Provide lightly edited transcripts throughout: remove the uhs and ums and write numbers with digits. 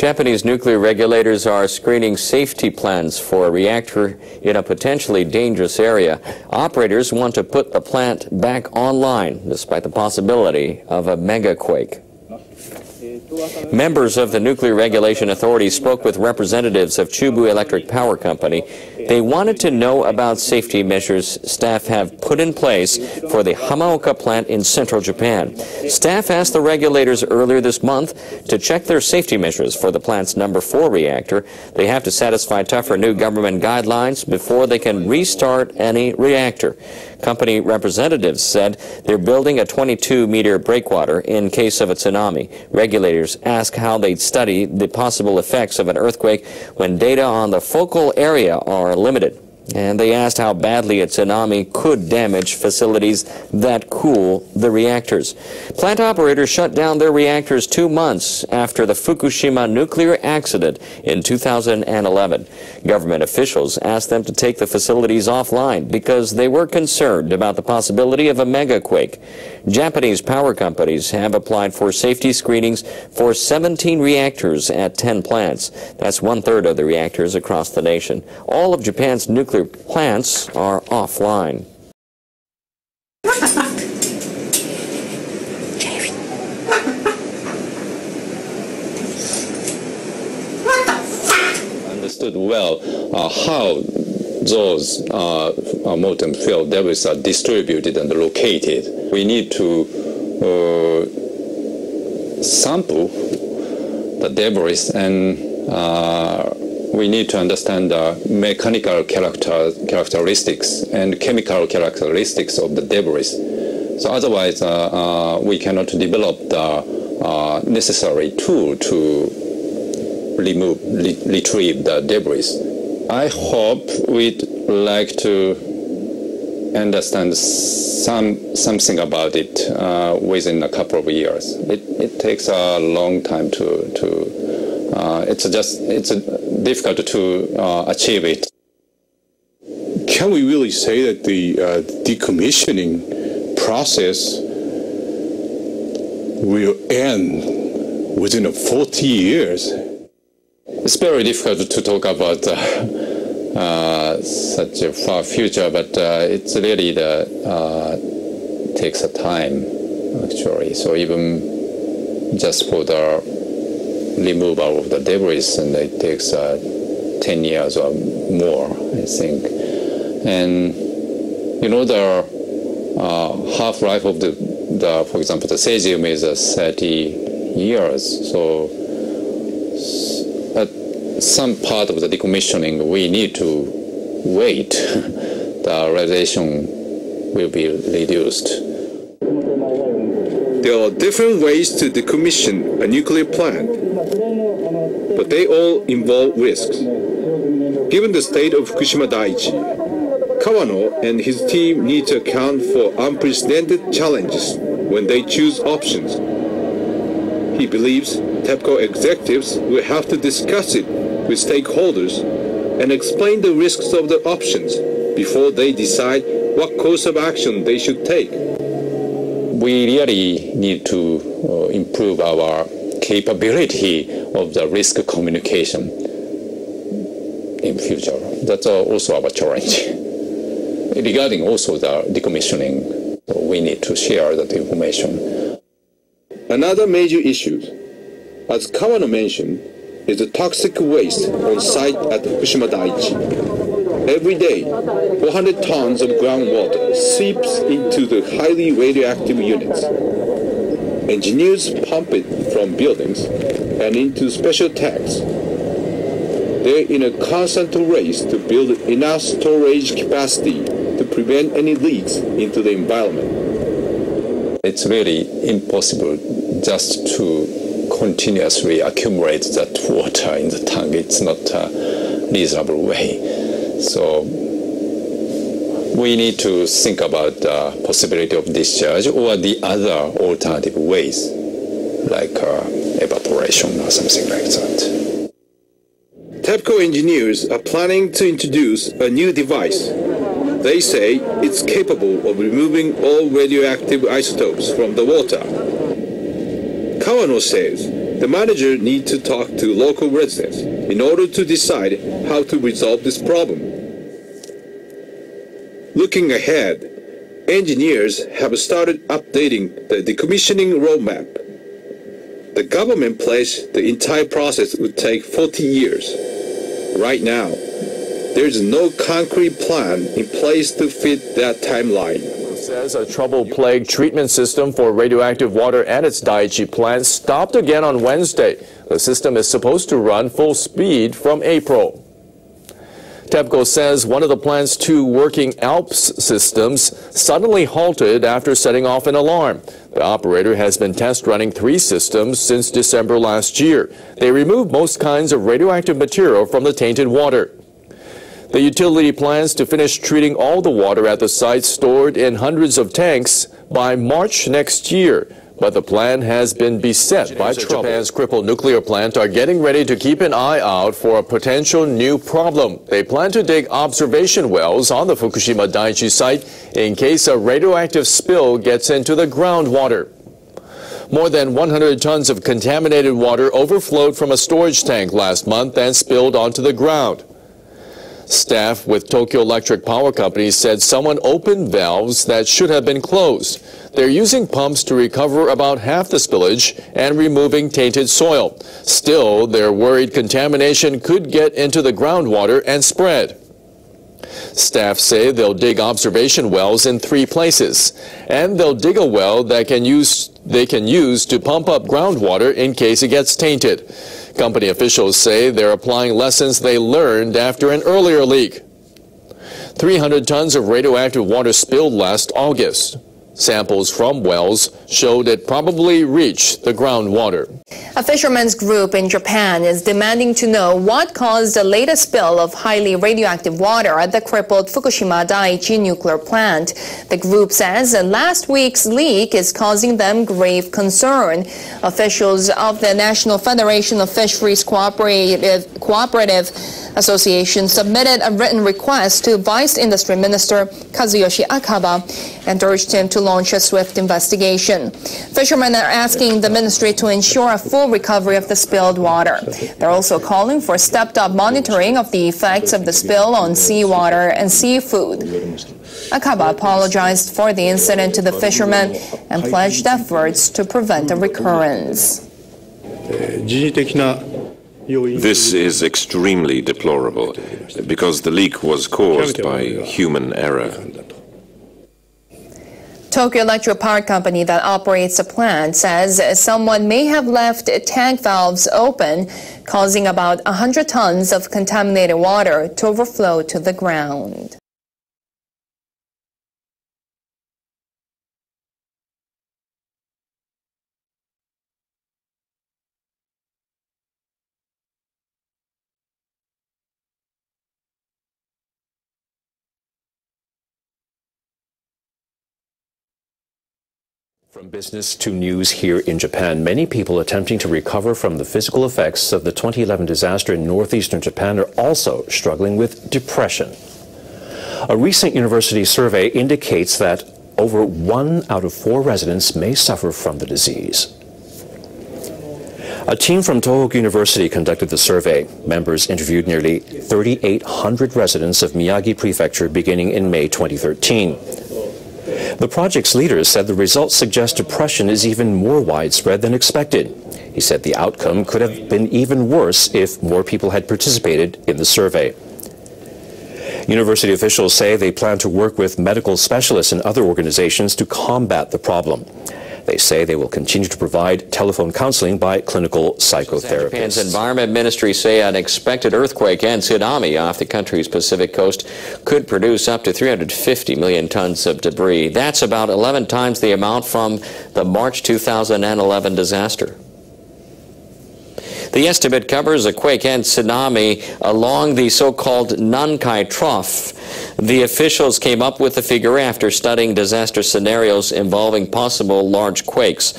Japanese nuclear regulators are screening safety plans for a reactor in a potentially dangerous area. Operators want to put the plant back online despite the possibility of a megaquake. Members of the Nuclear Regulation Authority spoke with representatives of Chubu Electric Power Company. They wanted to know about safety measures staff have put in place for the Hamaoka plant in central Japan. Staff asked the regulators earlier this month to check their safety measures for the plant's number 4 reactor. They have to satisfy tougher new government guidelines before they can restart any reactor. Company representatives said they're building a 22-meter breakwater in case of a tsunami. Regulators ask how they'd study the possible effects of an earthquake when data on the focal area are limited. And they asked how badly a tsunami could damage facilities that cool the reactors. Plant operators shut down their reactors 2 months after the Fukushima nuclear accident in 2011. Government officials asked them to take the facilities offline because they were concerned about the possibility of a megaquake. Japanese power companies have applied for safety screenings for 17 reactors at 10 plants. That's 1/3 of the reactors across the nation. All of Japan's nuclear plants are offline. Understood well how those molten fuel debris are distributed and located. We need to sample the debris and we need to understand the mechanical characteristics and chemical characteristics of the debris. So otherwise, we cannot develop the necessary tool to retrieve the debris. I hope we'd like to understand something about it within a couple of years. It takes a long time it's difficult to achieve it. Can we really say that the decommissioning process will end within 40 years? It's very difficult to talk about such a far future, but it's really takes a time, actually. So even just for the removal of the debris, and it takes 10 years or more, I think. And you know, the half-life of for example, the cesium is 30 years. So at some part of the decommissioning, we need to wait. The radiation will be reduced. There are different ways to decommission a nuclear plant, but they all involve risks. Given the state of Fukushima Daiichi, Kawano and his team need to account for unprecedented challenges when they choose options. He believes TEPCO executives will have to discuss it with stakeholders and explain the risks of the options before they decide what course of action they should take. We really need to improve our capability of the risk communication in future. That's also our challenge. Regarding also the decommissioning, we need to share that information. Another major issue, as Kawano mentioned, is the toxic waste on site at Fukushima Daiichi. Every day, 400 tons of groundwater seeps into the highly radioactive units. Engineers pump it from buildings and into special tanks. They're in a constant race to build enough storage capacity to prevent any leaks into the environment. It's really impossible just to continuously accumulate that water in the tank. It's not a reasonable way. So we need to think about the possibility of discharge or the other alternative ways, like evaporation or something like that. TEPCO engineers are planning to introduce a new device. They say it's capable of removing all radioactive isotopes from the water. Kawano says The manager needs to talk to local residents in order to decide how to resolve this problem. Looking ahead, engineers have started updating the decommissioning roadmap. The government placed the entire process would take 40 years. Right now, there is no concrete plan in place to fit that timeline. Says a trouble-plagued treatment system for radioactive water at its Daiichi plant stopped again on Wednesday. The system is supposed to run full speed from April. TEPCO says one of the plant's two working ALPS systems suddenly halted after setting off an alarm. The operator has been test-running three systems since December last year. They removed most kinds of radioactive material from the tainted water. The utility plans to finish treating all the water at the site stored in hundreds of tanks by March next year. But the plan has been beset by trouble. Japan's crippled nuclear plant are getting ready to keep an eye out for a potential new problem. They plan to dig observation wells on the Fukushima Daiichi site in case a radioactive spill gets into the groundwater. More than 100 tons of contaminated water overflowed from a storage tank last month and spilled onto the ground. Staff with Tokyo Electric Power Company said someone opened valves that should have been closed. They're using pumps to recover about half the spillage and removing tainted soil. Still, they're worried contamination could get into the groundwater and spread. Staff say they'll dig observation wells in three places, and they'll dig a well that they can use to pump up groundwater in case it gets tainted. Company officials say they're applying lessons they learned after an earlier leak. 300 tons of radioactive water spilled last August. Samples from wells showed it probably reached the groundwater. A fisherman's group in Japan is demanding to know what caused the latest spill of highly radioactive water at the crippled Fukushima Daiichi nuclear plant. The group says that last week's leak is causing them grave concern. Officials of the National Federation of Fisheries Cooperative Association submitted a written request to Vice Industry Minister Kazuyoshi Akaba and urged him to launch a swift investigation. Fishermen are asking the ministry to ensure a full recovery of the spilled water. They're also calling for stepped-up monitoring of the effects of the spill on seawater and seafood. Akaba apologized for the incident to the fishermen and pledged efforts to prevent a recurrence. This is extremely deplorable because the leak was caused by human error. Tokyo Electric Power Company that operates the plant says someone may have left tank valves open, causing about 100 tons of contaminated water to overflow to the ground. From business to news here in Japan, many people attempting to recover from the physical effects of the 2011 disaster in northeastern Japan are also struggling with depression. A recent university survey indicates that over 1 out of 4 residents may suffer from the disease. A team from Tohoku University conducted the survey. Members interviewed nearly 3,800 residents of Miyagi Prefecture beginning in May 2013. The project's leaders said the results suggest depression is even more widespread than expected. He said the outcome could have been even worse if more people had participated in the survey. University officials say they plan to work with medical specialists and other organizations to combat the problem. They say they will continue to provide telephone counseling by clinical psychotherapists. Japan's Environment Ministry say an expected earthquake and tsunami off the country's Pacific coast could produce up to 350 million tons of debris. That's about 11 times the amount from the March 2011 disaster. The estimate covers a quake and tsunami along the so-called Nankai Trough. The officials came up with the figure after studying disaster scenarios involving possible large quakes.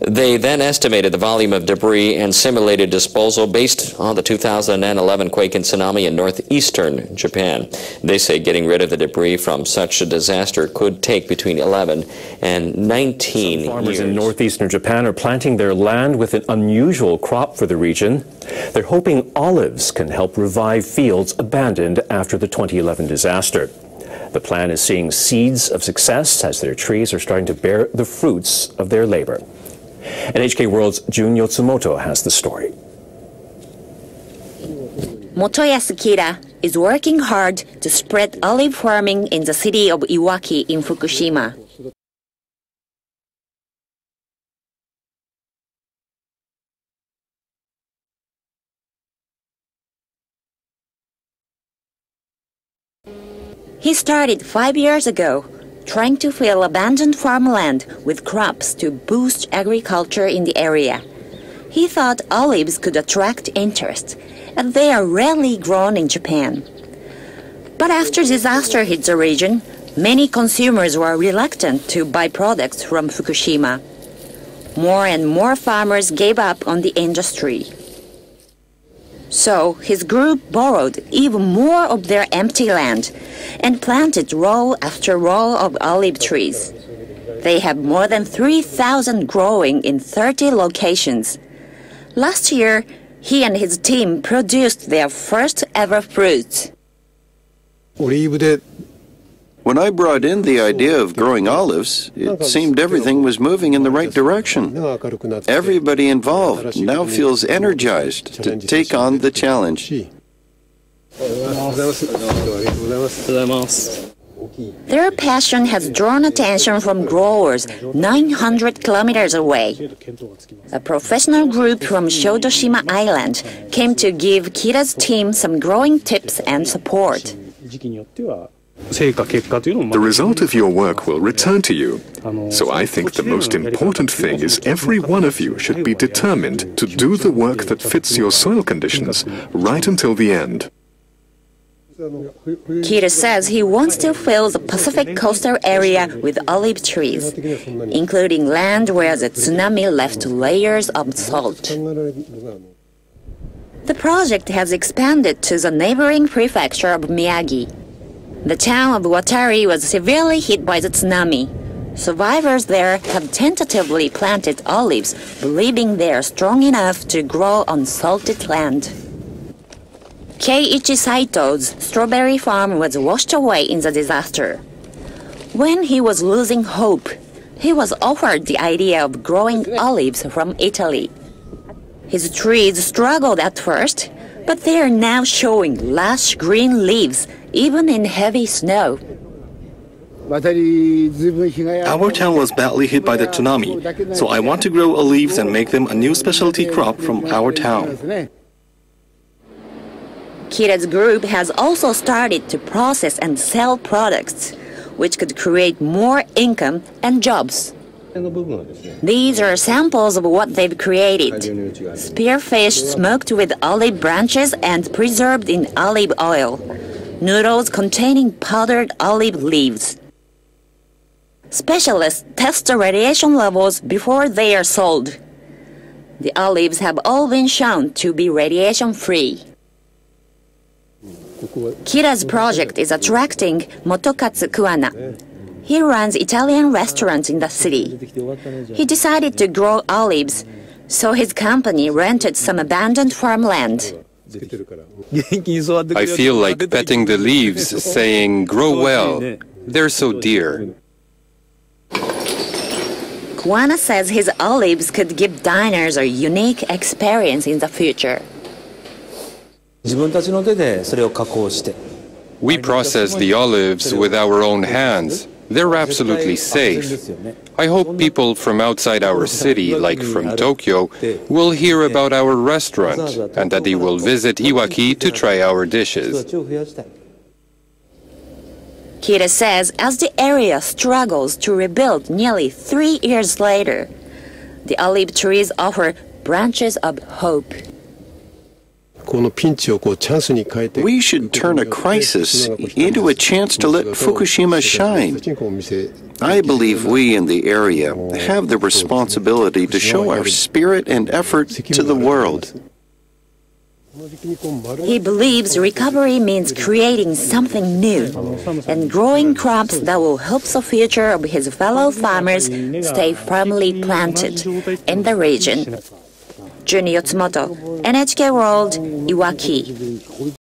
They then estimated the volume of debris and simulated disposal based on the 2011 quake and tsunami in northeastern Japan. They say getting rid of the debris from such a disaster could take between 11 and 19 years. Farmers in northeastern Japan are planting their land with an unusual crop for the region. They're hoping olives can help revive fields abandoned after the 2011 disaster. The plan is seeing seeds of success as their trees are starting to bear the fruits of their labor. NHK World's Jun Yotsumoto has the story. Motoyasu Kira is working hard to spread olive farming in the city of Iwaki in Fukushima. He started 5 years ago, trying to fill abandoned farmland with crops to boost agriculture in the area. He thought olives could attract interest, and they are rarely grown in Japan. But after disaster hit the region, many consumers were reluctant to buy products from Fukushima. More and more farmers gave up on the industry. So his group borrowed even more of their empty land and planted row after row of olive trees. They have more than 3,000 growing in 30 locations. Last year, he and his team produced their first ever fruits. When I brought in the idea of growing olives, it seemed everything was moving in the right direction. Everybody involved now feels energized to take on the challenge. Their passion has drawn attention from growers 900 kilometers away. A professional group from Shodoshima Island came to give Kira's team some growing tips and support. The result of your work will return to you. So I think the most important thing is every one of you should be determined to do the work that fits your soil conditions right until the end. Kira says he wants to fill the Pacific coastal area with olive trees, including land where the tsunami left layers of salt. The project has expanded to the neighboring prefecture of Miyagi. The town of Watari was severely hit by the tsunami. Survivors there have tentatively planted olives, believing they are strong enough to grow on salted land. Keiichi Saito's strawberry farm was washed away in the disaster. When he was losing hope, he was offered the idea of growing olives from Italy. His trees struggled at first, but they are now showing lush green leaves, even in heavy snow. Our town was badly hit by the tsunami, so I want to grow olives and make them a new specialty crop from our town. Kira's group has also started to process and sell products, which could create more income and jobs. These are samples of what they've created. Spearfish smoked with olive branches and preserved in olive oil. Noodles containing powdered olive leaves. Specialists test the radiation levels before they are sold. The olives have all been shown to be radiation-free. Kira's project is attracting Motokatsu Kuwana. He runs Italian restaurants in the city. He decided to grow olives, so his company rented some abandoned farmland. I feel like petting the leaves, saying, "Grow well, they're so dear." Kuwana says his olives could give diners a unique experience in the future. We process the olives with our own hands. They're absolutely safe. I hope people from outside our city, like from Tokyo, will hear about our restaurant and that they will visit Iwaki to try our dishes. Kira says as the area struggles to rebuild nearly 3 years later, the olive trees offer branches of hope. We should turn a crisis into a chance to let Fukushima shine. I believe we in the area have the responsibility to show our spirit and effort to the world. He believes recovery means creating something new and growing crops that will help the future of his fellow farmers stay firmly planted in the region. Jun Yotsumoto, NHK World, Iwaki.